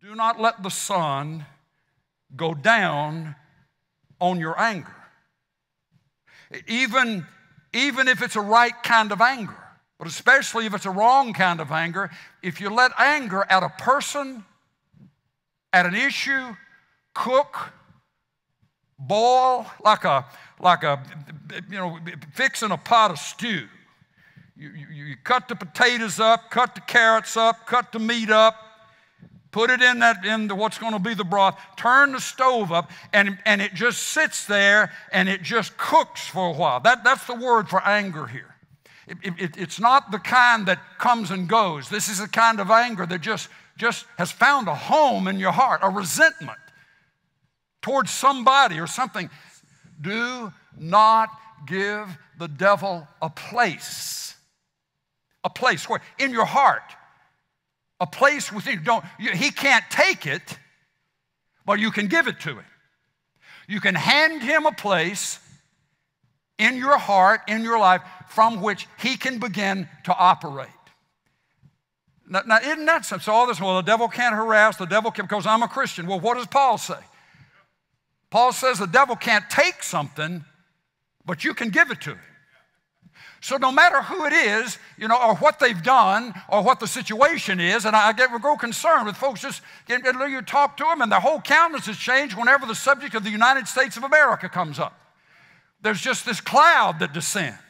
Do not let the sun go down on your anger. Even if it's a right kind of anger, but especially if it's a wrong kind of anger, if you let anger at a person, at an issue, cook, boil, like a fixing a pot of stew. You cut the potatoes up, cut the carrots up, cut the meat up, put it in what's going to be the broth, turn the stove up, and it just sits there and it just cooks for a while. That's the word for anger here. It's not the kind that comes and goes. This is the kind of anger that just has found a home in your heart, a resentment towards somebody or something. Do not give the devil a place where, in your heart, a place within you. He can't take it, but you can give it to him. You can hand him a place in your heart, in your life, from which he can begin to operate. Now isn't that something? So all this, well, the devil can't harass, the devil can't, because I'm a Christian. Well, what does Paul say? Paul says the devil can't take something, but you can give it to him. So no matter who it is, or what they've done, or what the situation is, and we grow concerned with folks you talk to them and their whole countenance has changed whenever the subject of the United States of America comes up. There's just this cloud that descends,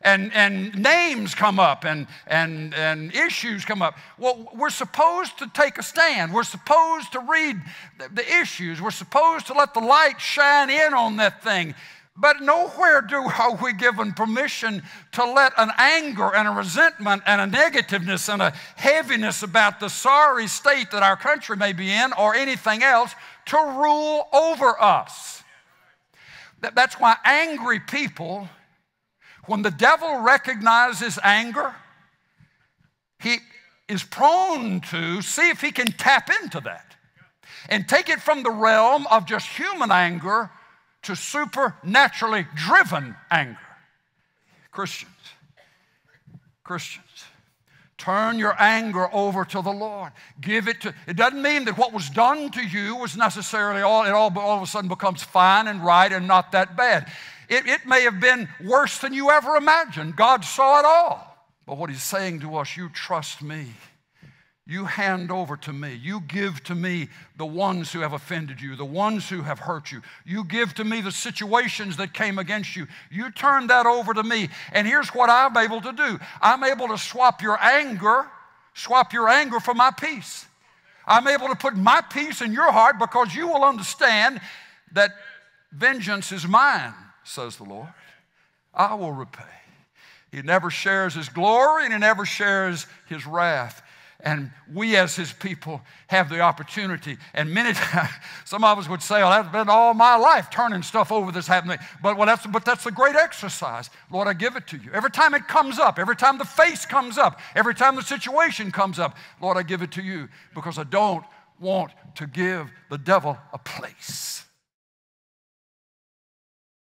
and names come up, and issues come up. Well, we're supposed to take a stand. We're supposed to read the issues. We're supposed to let the light shine in on that thing. But nowhere are we given permission to let an anger and a resentment and a negativeness and a heaviness about the sorry state that our country may be in or anything else to rule over us. That's why angry people, when the devil recognizes anger, he is prone to see if he can tap into that and take it from the realm of just human anger to supernaturally driven anger. Christians, turn your anger over to the Lord. Give it to, it doesn't mean that what was done to you was necessarily all of a sudden becomes fine and right and not that bad. It may have been worse than you ever imagined. God saw it all. But what he's saying to us, you trust me. You hand over to me. You give to me the ones who have offended you, the ones who have hurt you. You give to me the situations that came against you. You turn that over to me. And here's what I'm able to do. I'm able to swap your anger for my peace. I'm able to put my peace in your heart because you will understand that vengeance is mine, says the Lord. I will repay. He never shares his glory and he never shares his wrath. And we as his people have the opportunity. And many times, some of us would say, oh, that's been all my life, turning stuff over that's happening. But that's a great exercise. Lord, I give it to you. Every time it comes up, every time the face comes up, every time the situation comes up, Lord, I give it to you because I don't want to give the devil a place.